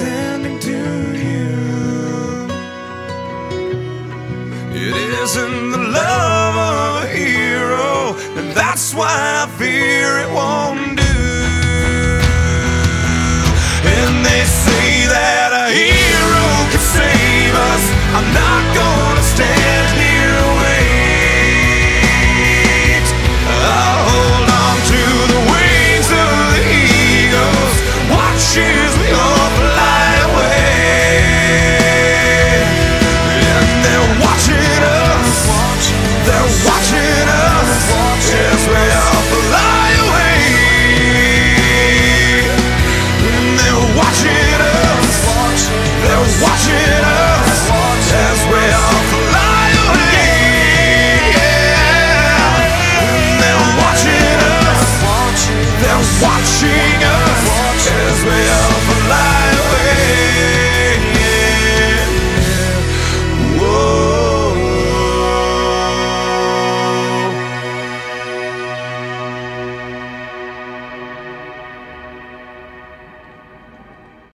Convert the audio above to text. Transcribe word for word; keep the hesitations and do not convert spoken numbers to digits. sin.